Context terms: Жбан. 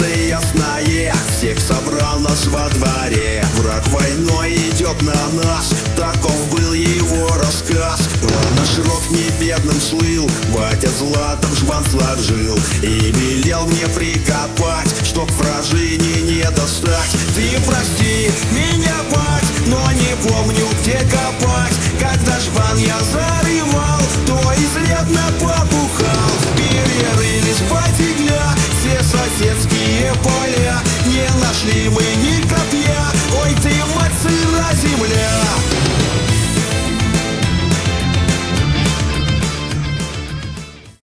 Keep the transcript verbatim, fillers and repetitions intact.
Эмоции ясные, всех собрал нас во дворе. Враг войной идет на нас, таков был его рассказ. Он наш род не бедным слыл, батя златом жбан сложил и велел мне прикопать, чтоб вражине не достать. Ты прости меня, бать, но не помню, где копать. Когда жбан я зарывал, то изрядно попухал.